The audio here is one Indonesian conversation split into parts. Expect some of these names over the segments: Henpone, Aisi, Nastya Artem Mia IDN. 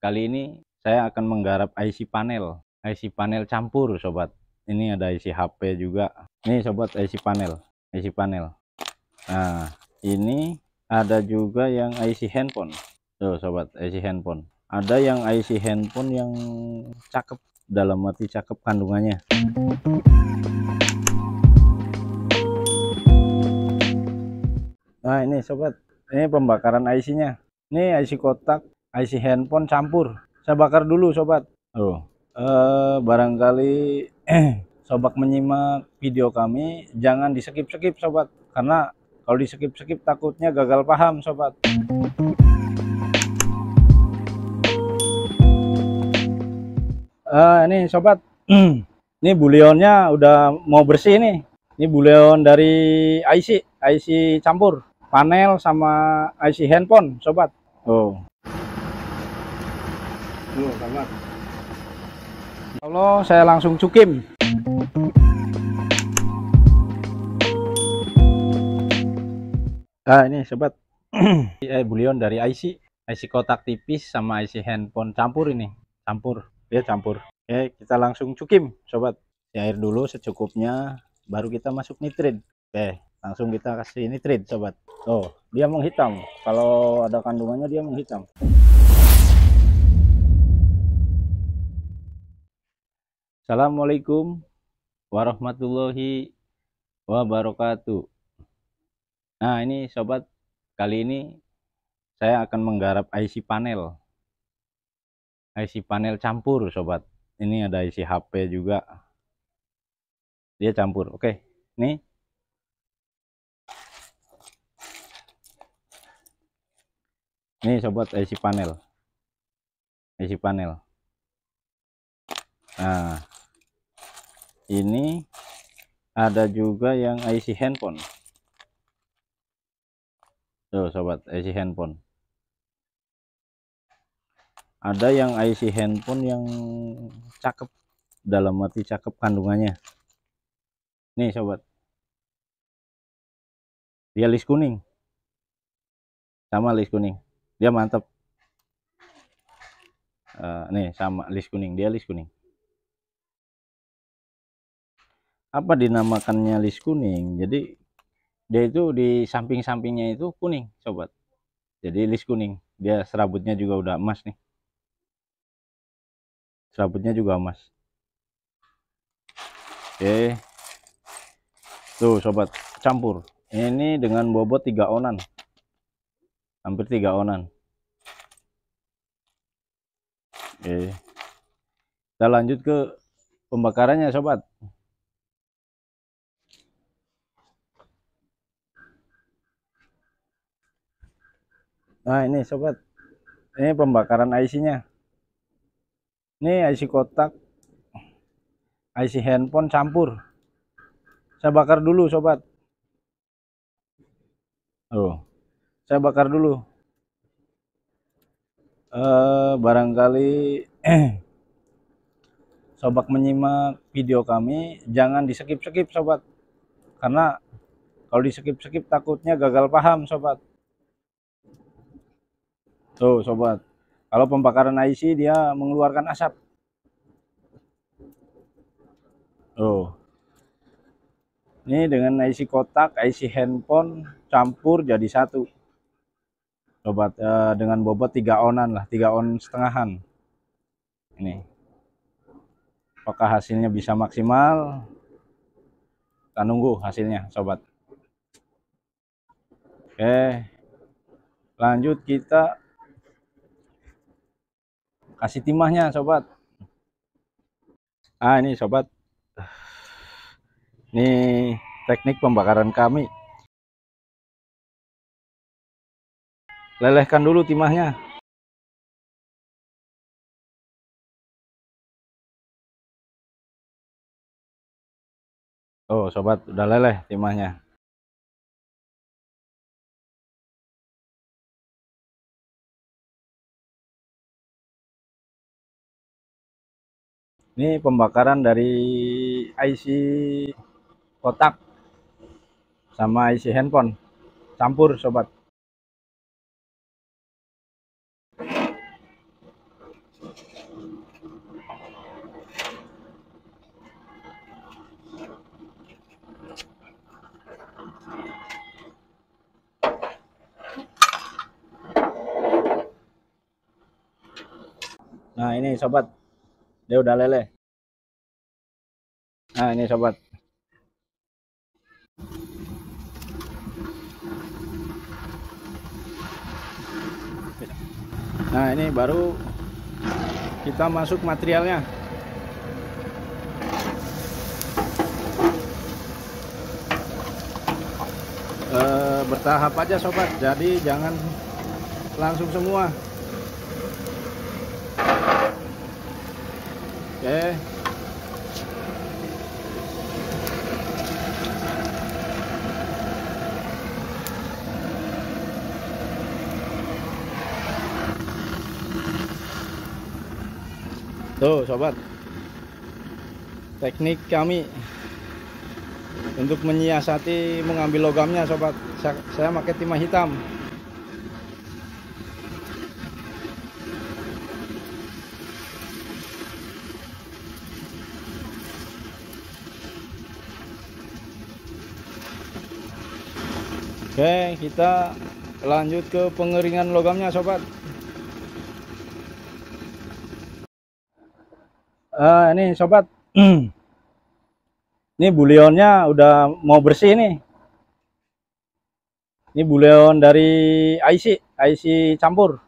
Kali ini saya akan menggarap IC panel campur, sobat. Ini ada IC HP juga. Ini sobat, IC panel. Nah, ini ada juga yang IC handphone. Tuh sobat, IC handphone. Ada yang IC handphone yang cakep, dalam arti cakep kandungannya. Nah, ini sobat, ini pembakaran IC-nya. Ini IC kotak, IC handphone campur. Saya bakar dulu sobat. Barangkali sobat menyimak video kami, jangan di-skip sobat, karena kalau di-skip takutnya gagal paham sobat. Ini sobat, ini bulionnya udah mau bersih nih. Ini bulion dari IC campur, panel sama IC handphone sobat. Sobat, kalau saya langsung cukim. Nah, ini sobat, bulion dari IC kotak tipis sama IC handphone campur ini. Campur. Oke, kita langsung cukim sobat. Di air dulu secukupnya, baru kita masuk nitrit. Oke, langsung kita kasih nitrit sobat. Oh, dia menghitam, kalau ada kandungannya dia menghitam. Assalamualaikum warahmatullahi wabarakatuh. Nah, ini sobat, kali ini saya akan menggarap IC panel campur sobat. Ini ada IC HP juga, dia campur. Oke, ini sobat IC panel. Nah, ini ada juga yang IC handphone. Tuh sobat, IC handphone. Ada yang IC handphone yang cakep, dalam arti cakep kandungannya. Nih sobat, dia list kuning, sama list kuning, dia mantap. Nih sama list kuning, dia list kuning. Apa dinamakannya list kuning? Jadi dia itu di samping-sampingnya itu kuning sobat. Jadi list kuning, dia serabutnya juga udah emas nih. Serabutnya juga emas. Oke. Tuh sobat, campur ini dengan bobot 3 onan, hampir 3 onan. Oke, kita lanjut ke pembakarannya sobat. Nah, ini sobat, ini pembakaran IC-nya. Ini IC kotak, IC handphone campur. Saya bakar dulu sobat. Saya bakar dulu. Barangkali sobat menyimak video kami, jangan di-skip sobat, karena kalau di-skip takutnya gagal paham sobat. Tuh sobat, kalau pembakaran IC dia mengeluarkan asap. Ini dengan IC kotak, IC handphone campur jadi satu sobat, dengan bobot 3 onan lah, 3 on setengahan. Ini apakah hasilnya bisa maksimal? Kita nunggu hasilnya sobat. Oke, lanjut kita kasih timahnya sobat. Ini sobat, ini teknik pembakaran kami. Lelehkan dulu timahnya. Sobat, udah leleh timahnya. Ini pembakaran dari IC kotak sama IC handphone campur sobat. Nah ini sobat, dia udah leleh. Nah ini sobat, nah ini baru kita masuk materialnya. Bertahap aja sobat, jadi jangan langsung semua. Oke. Tuh sobat, teknik kami untuk menyiasati mengambil logamnya sobat, saya pakai timah hitam. Oke, kita lanjut ke pengeringan logamnya sobat. Ini sobat, ini bulionnya udah mau bersih nih. Ini bulion dari Aisi, Aisi campur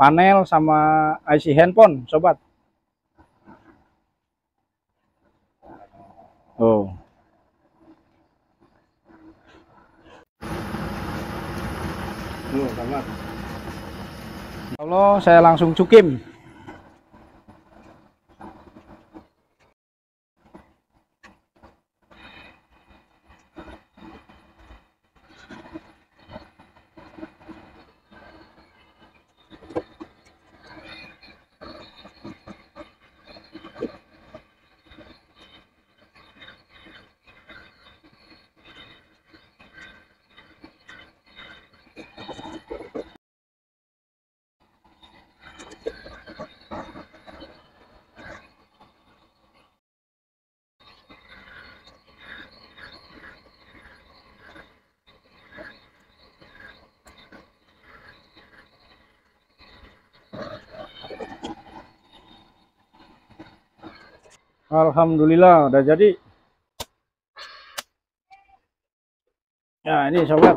panel sama Aisi Henpone sobat. Oh. Kalau saya langsung cukim. Alhamdulillah udah jadi. Nah ini sobat,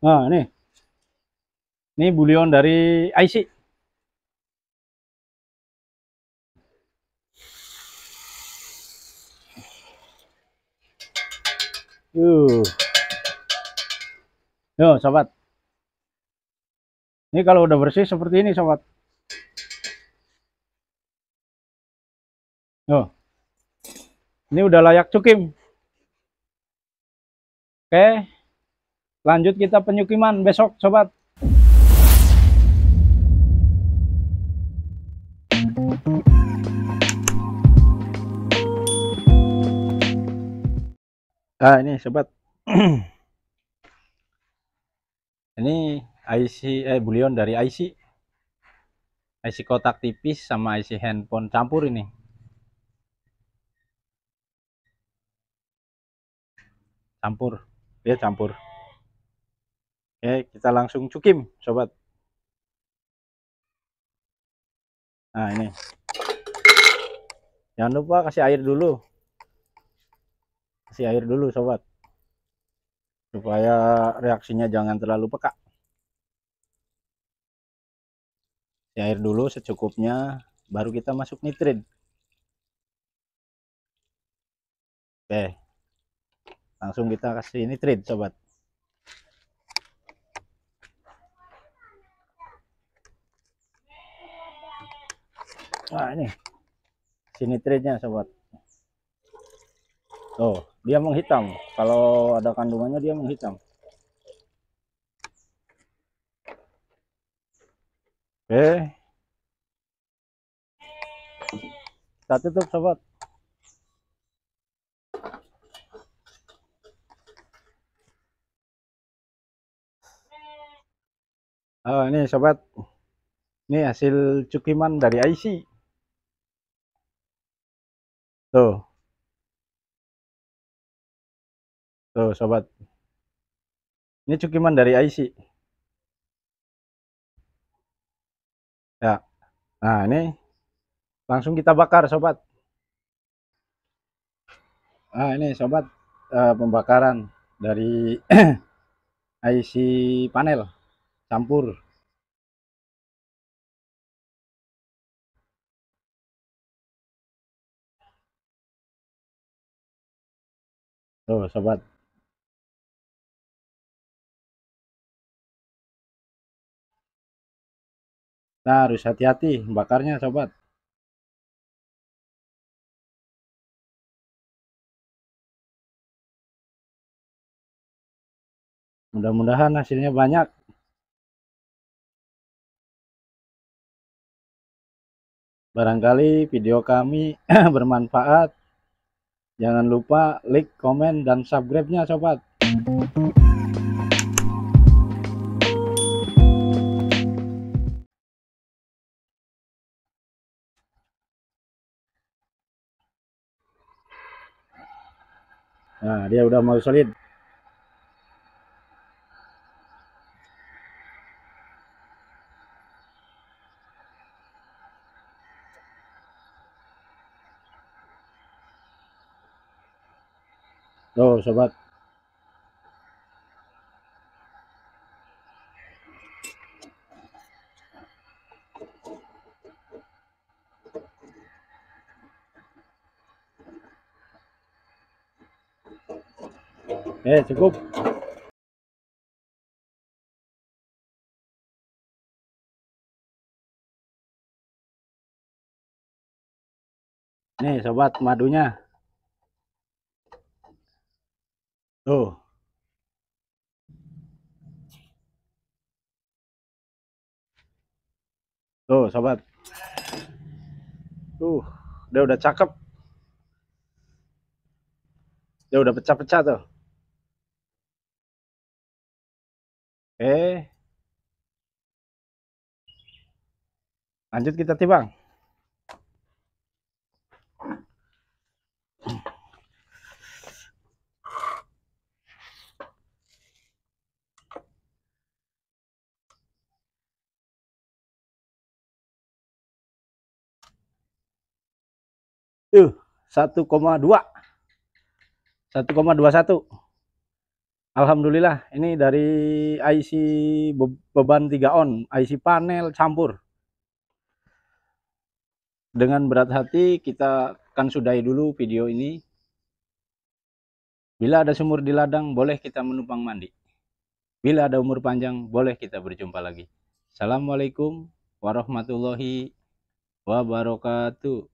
nah ini bulion dari Aisi. Yo sobat, ini kalau udah bersih seperti ini sobat. Yo, ini udah layak cukim. Oke, lanjut kita penyukiman besok sobat. Nah ini sobat, ini bulion dari IC kotak tipis sama IC Henpone campur ini. Campur. Oke, kita langsung cukim sobat. Nah ini, jangan lupa kasih air dulu. Sobat, supaya reaksinya jangan terlalu peka. Di air dulu secukupnya, baru kita masuk nitrit. Oke, langsung kita kasih nitrit sobat. Nah ini si nitritnya sobat. Tuh, dia menghitam. Kalau ada kandungannya dia menghitam. Oke. Kita tutup sobat. Oh, ini sobat, ini hasil cukiman dari Aisi. Tuh, tuh sobat, ini cukiman dari Aisi. Ya, nah ini langsung kita bakar sobat. Nah ini sobat, pembakaran dari Aisi panel campur. Tuh sobat. Nah, harus hati-hati bakarnya sobat. Mudah-mudahan hasilnya banyak. Barangkali video kami bermanfaat. Jangan lupa like, komen, dan subscribe-nya, sobat. Nah, dia udah mau solid. Tuh sobat. Cukup. Nih sobat madunya. Tuh. Tuh sobat. Tuh, dia udah cakep. Dia udah pecah-pecah tuh. Oke. Lanjut kita timbang. Tuh, 1,2. 1,21. Alhamdulillah, ini dari IC beban 3 on, IC panel campur. Dengan berat hati kita akan sudahi dulu video ini. Bila ada sumur di ladang, boleh kita menumpang mandi. Bila ada umur panjang, boleh kita berjumpa lagi. Assalamualaikum warahmatullahi wabarakatuh.